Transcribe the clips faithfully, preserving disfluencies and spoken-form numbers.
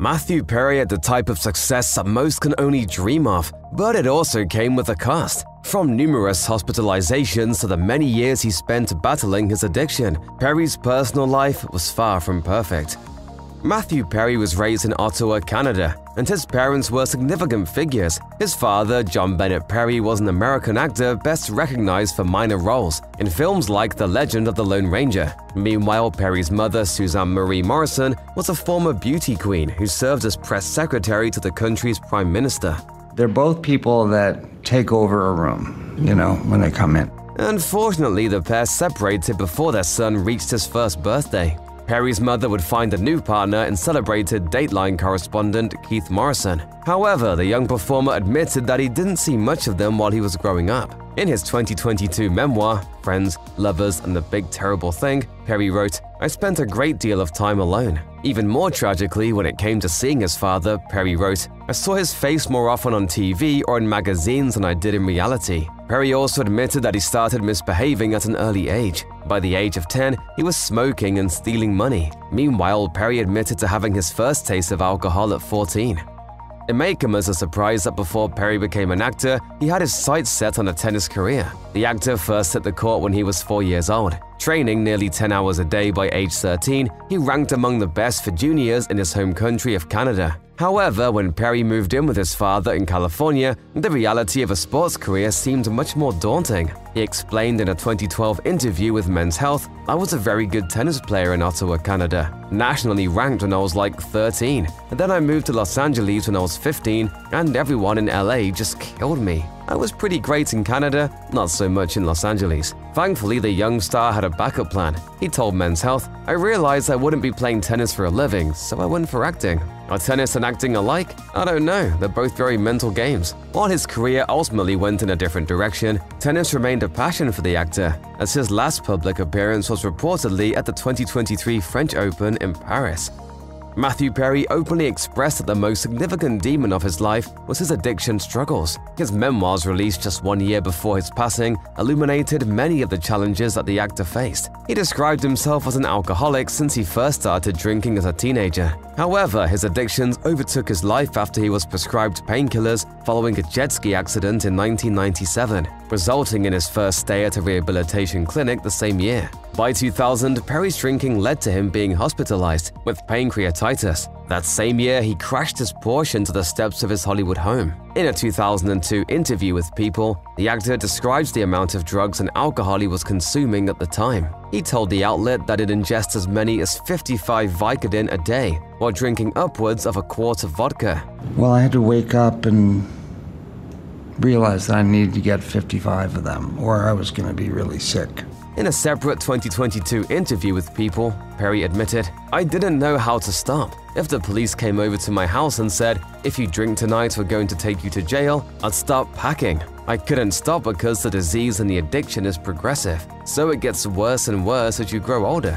Matthew Perry had the type of success that most can only dream of, but it also came with a cost. From numerous hospitalizations to the many years he spent battling his addiction, Perry's personal life was far from perfect. Matthew Perry was raised in Ottawa, Canada, and his parents were significant figures. His father, John Bennett Perry, was an American actor best recognized for minor roles in films like The Legend of the Lone Ranger. Meanwhile, Perry's mother, Suzanne Marie Morrison, was a former beauty queen who served as press secretary to the country's prime minister. They're both people that take over a room, you know, when they come in. Unfortunately, the pair separated before their son reached his first birthday. Perry's mother would find a new partner in celebrated Dateline correspondent Keith Morrison. However, the young performer admitted that he didn't see much of them while he was growing up. In his twenty twenty-two memoir, Friends, Lovers, and the Big Terrible Thing, Perry wrote, "I spent a great deal of time alone." Even more tragically, when it came to seeing his father, Perry wrote, "I saw his face more often on T V or in magazines than I did in reality." Perry also admitted that he started misbehaving at an early age. By the age of ten, he was smoking and stealing money. Meanwhile, Perry admitted to having his first taste of alcohol at fourteen. It may come as a surprise that before Perry became an actor, he had his sights set on a tennis career. The actor first hit the court when he was four years old. Training nearly ten hours a day by age thirteen, he ranked among the best for juniors in his home country of Canada. However, when Perry moved in with his father in California, the reality of a sports career seemed much more daunting. He explained in a twenty twelve interview with Men's Health, "I was a very good tennis player in Ottawa, Canada, nationally ranked when I was like thirteen, and then I moved to Los Angeles when I was fifteen, and everyone in L A just killed me. I was pretty great in Canada, not so much in Los Angeles." Thankfully, the young star had a backup plan. He told Men's Health, "I realized I wouldn't be playing tennis for a living, so I went for acting. Are tennis and acting alike? I don't know, they're both very mental games." While his career ultimately went in a different direction, tennis remained a passion for the actor, as his last public appearance was reportedly at the twenty twenty-three French Open in Paris. Matthew Perry openly expressed that the most significant demon of his life was his addiction struggles. His memoirs, released just one year before his passing, illuminated many of the challenges that the actor faced. He described himself as an alcoholic since he first started drinking as a teenager. However, his addictions overtook his life after he was prescribed painkillers following a jet ski accident in nineteen ninety-seven, resulting in his first stay at a rehabilitation clinic the same year. By two thousand, Perry's drinking led to him being hospitalized with pancreatitis. That same year, he crashed his Porsche into the steps of his Hollywood home. In a two thousand two interview with People, the actor describes the amount of drugs and alcohol he was consuming at the time. He told the outlet that it ingests as many as fifty-five Vicodin a day while drinking upwards of a quart of vodka. "Well, I had to wake up and realize that I needed to get fifty-five of them or I was going to be really sick." In a separate twenty twenty-two interview with People, Perry admitted, "I didn't know how to stop. If the police came over to my house and said, 'If you drink tonight, we're going to take you to jail,' I'd start packing. I couldn't stop because the disease and the addiction is progressive, so it gets worse and worse as you grow older."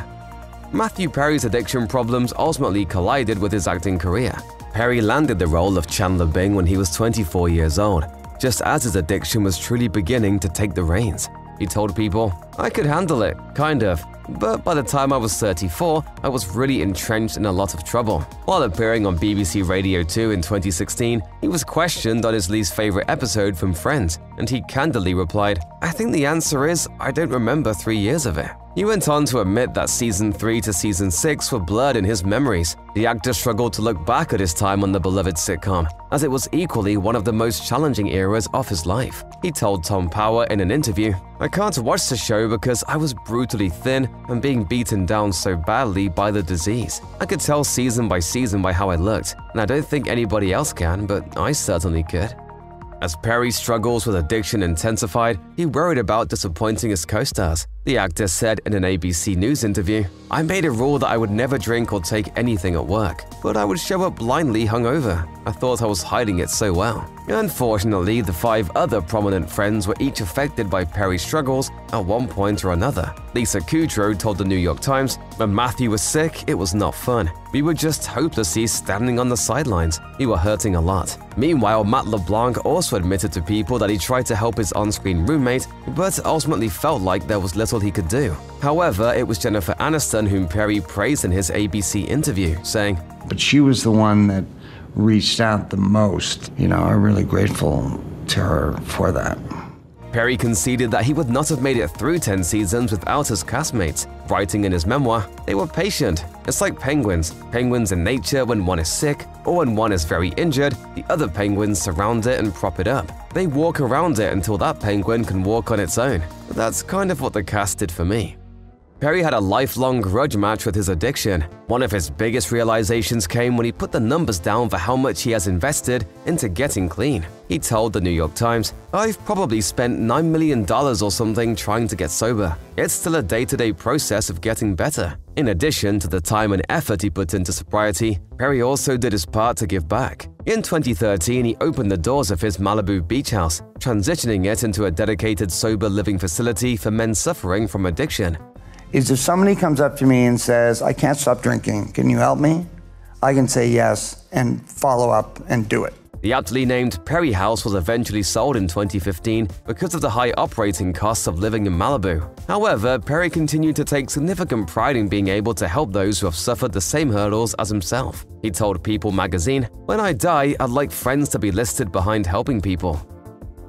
Matthew Perry's addiction problems ultimately collided with his acting career. Perry landed the role of Chandler Bing when he was twenty-four years old, just as his addiction was truly beginning to take the reins. He told People, "I could handle it, kind of, but by the time I was thirty-four, I was really entrenched in a lot of trouble." While appearing on B B C Radio two in twenty sixteen, he was questioned on his least favorite episode from Friends, and he candidly replied, "I think the answer is I don't remember three years of it." He went on to admit that season three to season six were blurred in his memories. The actor struggled to look back at his time on the beloved sitcom, as it was equally one of the most challenging eras of his life. He told Tom Power in an interview, "I can't watch the show because I was brutally thin and being beaten down so badly by the disease. I could tell season by season by how I looked, and I don't think anybody else can, but I certainly could." As Perry's struggles with addiction intensified, he worried about disappointing his co-stars. The actor said in an A B C News interview, "I made a rule that I would never drink or take anything at work, but I would show up blindly hungover. I thought I was hiding it so well." Unfortunately, the five other prominent friends were each affected by Perry's struggles at one point or another. Lisa Kudrow told the New York Times, "When Matthew was sick, it was not fun. We were just hopelessly standing on the sidelines. We were hurting a lot." Meanwhile, Matt LeBlanc also admitted to People that he tried to help his on-screen roommate, but ultimately felt like there was little little he could do. However, it was Jennifer Aniston whom Perry praised in his A B C interview, saying, "But she was the one that reached out the most. You know, I'm really grateful to her for that." Perry conceded that he would not have made it through ten seasons without his castmates, writing in his memoir, "They were patient. It's like penguins. Penguins in nature, when one is sick or when one is very injured, the other penguins surround it and prop it up. They walk around it until that penguin can walk on its own. That's kind of what the cast did for me." Perry had a lifelong grudge match with his addiction. One of his biggest realizations came when he put the numbers down for how much he has invested into getting clean. He told the New York Times, "I've probably spent nine million dollars or something trying to get sober. It's still a day-to-day process of getting better." In addition to the time and effort he put into sobriety, Perry also did his part to give back. In twenty thirteen, he opened the doors of his Malibu beach house, transitioning it into a dedicated sober living facility for men suffering from addiction. Is if somebody comes up to me and says, "I can't stop drinking, can you help me?" I can say yes and follow up and do it. The aptly named Perry House was eventually sold in twenty fifteen because of the high operating costs of living in Malibu. However, Perry continued to take significant pride in being able to help those who have suffered the same hurdles as himself. He told People magazine, "When I die, I'd like Friends to be listed behind helping people."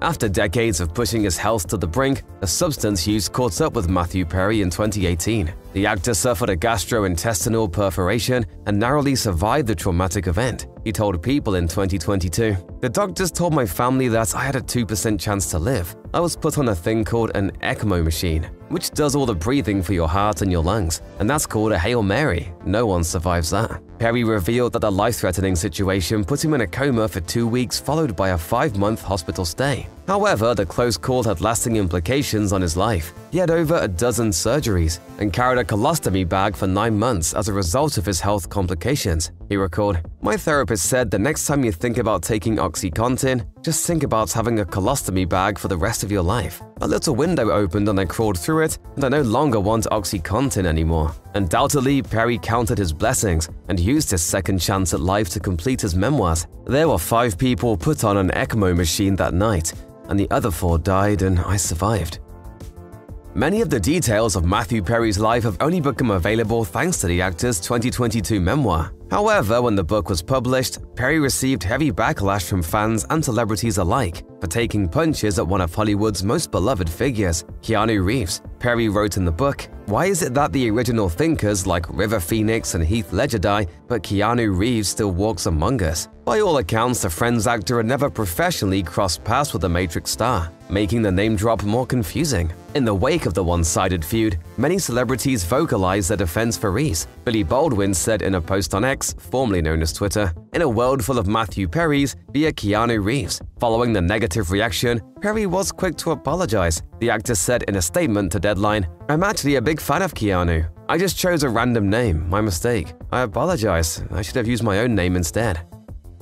After decades of pushing his health to the brink, a substance use caught up with Matthew Perry in twenty eighteen. The actor suffered a gastrointestinal perforation and narrowly survived the traumatic event. He told People in twenty twenty-two, "The doctors told my family that I had a two percent chance to live. I was put on a thing called an ECMO machine, which does all the breathing for your heart and your lungs, and that's called a Hail Mary. No one survives that." Perry revealed that the life-threatening situation put him in a coma for two weeks followed by a five-month hospital stay. However, the close call had lasting implications on his life. He had over a dozen surgeries and carried a colostomy bag for nine months as a result of his health complications. He recalled, "My therapist said the next time you think about taking OxyContin, just think about having a colostomy bag for the rest of your life. A little window opened and I crawled through it, and I no longer want OxyContin anymore." Undoubtedly, Perry counted his blessings and used his second chance at life to complete his memoirs. There were five people put on an ECMO machine that night, and the other four died and I survived. Many of the details of Matthew Perry's life have only become available thanks to the actor's twenty twenty-two memoir. However, when the book was published, Perry received heavy backlash from fans and celebrities alike for taking punches at one of Hollywood's most beloved figures, Keanu Reeves. Perry wrote in the book, "Why is it that the original thinkers like River Phoenix and Heath Ledger die, but Keanu Reeves still walks among us?" By all accounts, the Friends actor had never professionally crossed paths with the Matrix star, making the name drop more confusing. In the wake of the one-sided feud, many celebrities vocalized their defense for Reeves. Billy Baldwin said in a post on X, formerly known as Twitter, "In a world full of Matthew Perrys, be a Keanu Reeves." Following the negative reaction, Perry was quick to apologize. The actor said in a statement to Deadline, "I'm actually a big fan of Keanu. I just chose a random name, my mistake. I apologize. I should have used my own name instead."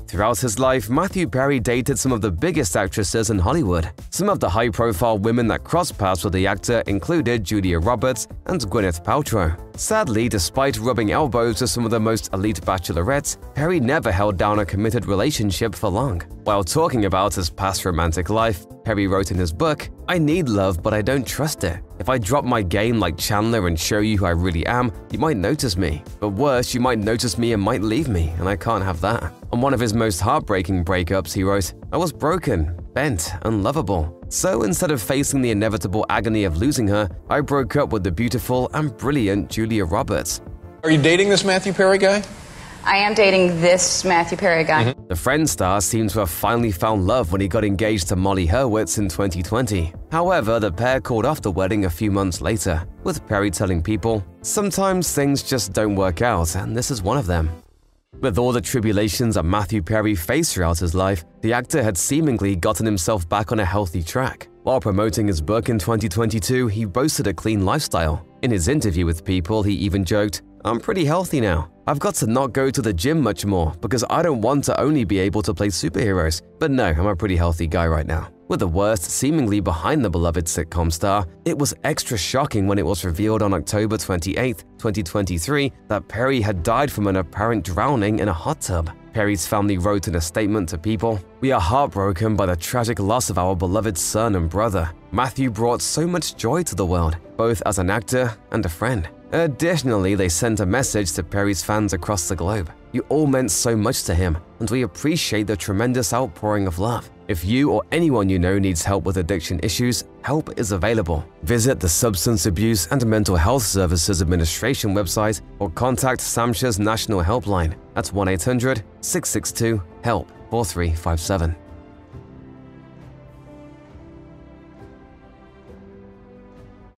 Throughout his life, Matthew Perry dated some of the biggest actresses in Hollywood. Some of the high-profile women that crossed paths with the actor included Julia Roberts and Gwyneth Paltrow. Sadly, despite rubbing elbows with some of the most elite bachelorettes, Perry never held down a committed relationship for long. While talking about his past romantic life, Perry wrote in his book, "I need love, but I don't trust it. If I drop my game like Chandler and show you who I really am, you might notice me. But worse, you might notice me and might leave me, and I can't have that." On one of his most heartbreaking breakups, he wrote, "I was broken, bent, unlovable. So instead of facing the inevitable agony of losing her, I broke up with the beautiful and brilliant Julia Roberts." Are you dating this Matthew Perry guy? I am dating this Matthew Perry guy. Mm-hmm. The Friends star seems to have finally found love when he got engaged to Molly Hurwitz in twenty twenty. However, the pair called off the wedding a few months later, with Perry telling People, "Sometimes things just don't work out, and this is one of them." With all the tribulations that Matthew Perry faced throughout his life, the actor had seemingly gotten himself back on a healthy track. While promoting his book in twenty twenty-two, he boasted a clean lifestyle. In his interview with People, he even joked, "I'm pretty healthy now. I've got to not go to the gym much more because I don't want to only be able to play superheroes. But no, I'm a pretty healthy guy right now." With the worst seemingly behind the beloved sitcom star, it was extra shocking when it was revealed on October twenty-eighth, twenty twenty-three, that Perry had died from an apparent drowning in a hot tub. Perry's family wrote in a statement to People, "We are heartbroken by the tragic loss of our beloved son and brother. Matthew brought so much joy to the world, both as an actor and a friend. Additionally, they sent a message to Perry's fans across the globe. You all meant so much to him, and we appreciate the tremendous outpouring of love. If you or anyone you know needs help with addiction issues, help is available. Visit the Substance Abuse and Mental Health Services Administration website or contact SAMHSA's National Helpline at one eight hundred, six six two, HELP four three five seven.